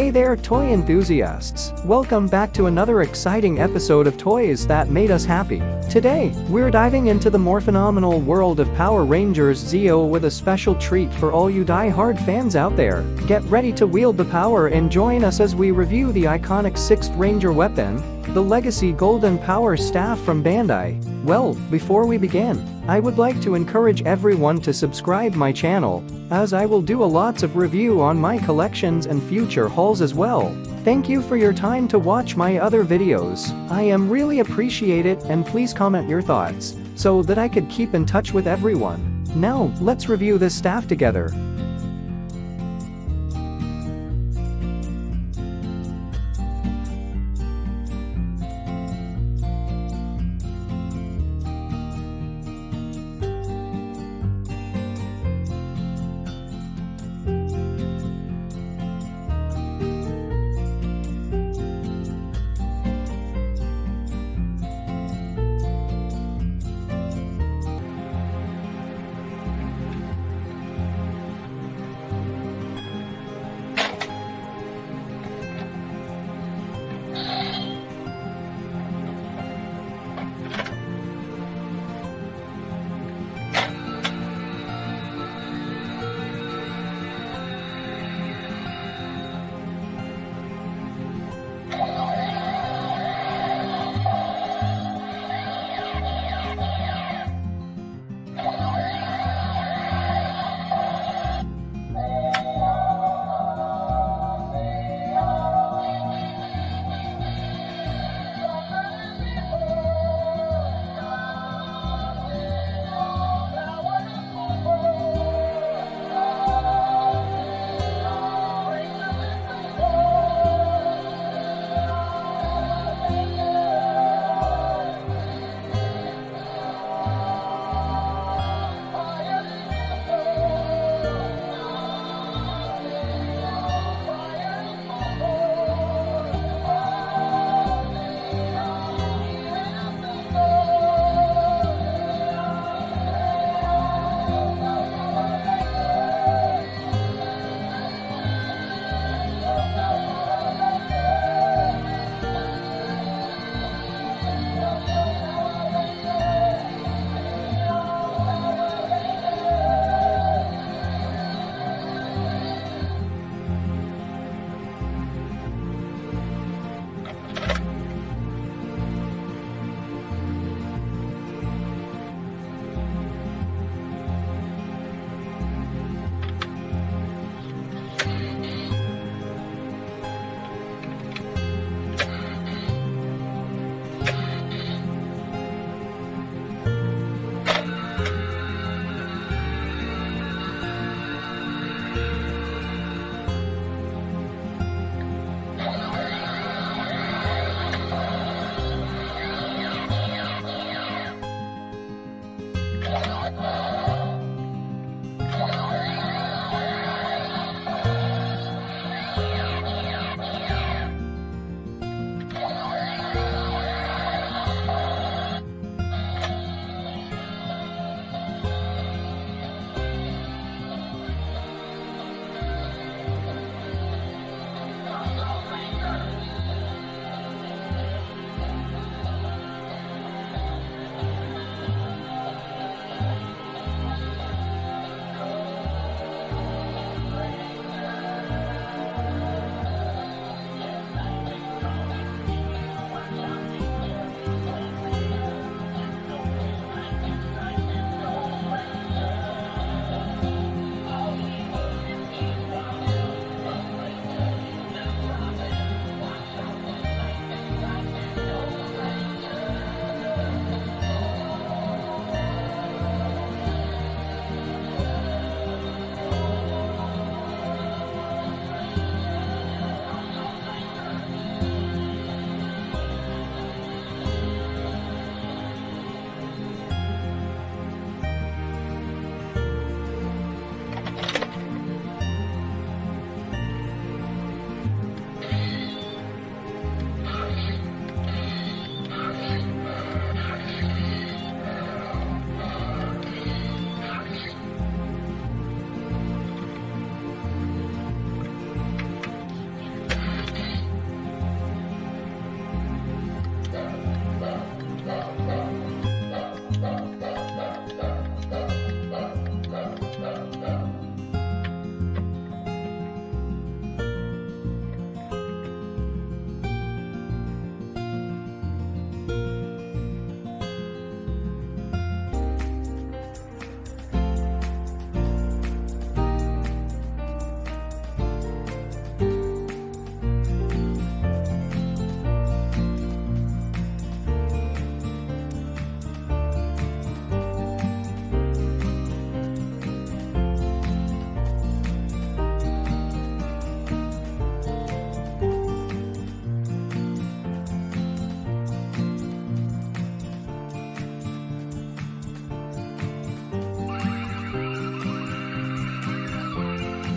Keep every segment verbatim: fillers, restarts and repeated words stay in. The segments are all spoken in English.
Hey there, toy enthusiasts! Welcome back to another exciting episode of Toys That Made Us Happy. Today, we're diving into the more phenomenal world of Power Rangers Zeo with a special treat for all you die-hard fans out there. Get ready to wield the power and join us as we review the iconic sixth Ranger weapon, the Legacy Golden Power Staff from Bandai. Well, before we begin, I would like to encourage everyone to subscribe my channel, as I will do a lots of review on my collections and future hauls as well. Thank you for your time to watch my other videos. I am really appreciate it, and please comment your thoughts, so that I could keep in touch with everyone. Now, let's review this staff together.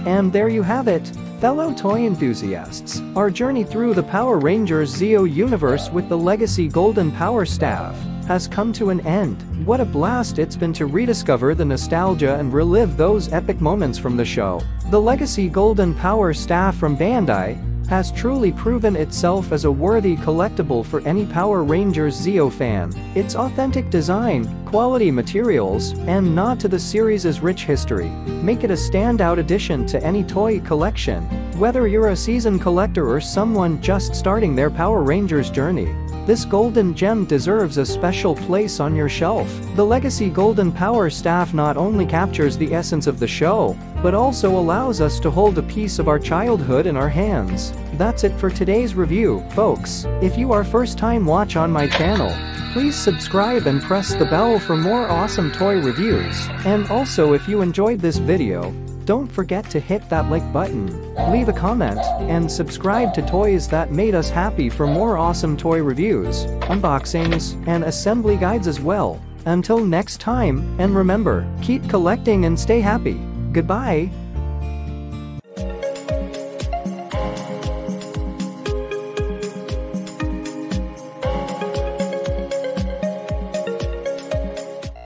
And there you have it, fellow toy enthusiasts, our journey through the Power Rangers Zeo universe with the Legacy Golden Power Staff has come to an end. What a blast it's been to rediscover the nostalgia and relive those epic moments from the show. The Legacy Golden Power Staff from Bandai has truly proven itself as a worthy collectible for any Power Rangers Zeo fan. Its authentic design, quality materials, and nod to the series' rich history make it a standout addition to any toy collection. Whether you're a seasoned collector or someone just starting their Power Rangers journey, this golden gem deserves a special place on your shelf. The Legacy Golden Power Staff not only captures the essence of the show, but also allows us to hold a piece of our childhood in our hands. That's it for today's review, folks. If you are first time watch on my channel, please subscribe and press the bell for more awesome toy reviews. And also if you enjoyed this video, don't forget to hit that like button, leave a comment, and subscribe to Toys That Made Us Happy for more awesome toy reviews, unboxings, and assembly guides as well. Until next time, and remember, keep collecting and stay happy. Goodbye.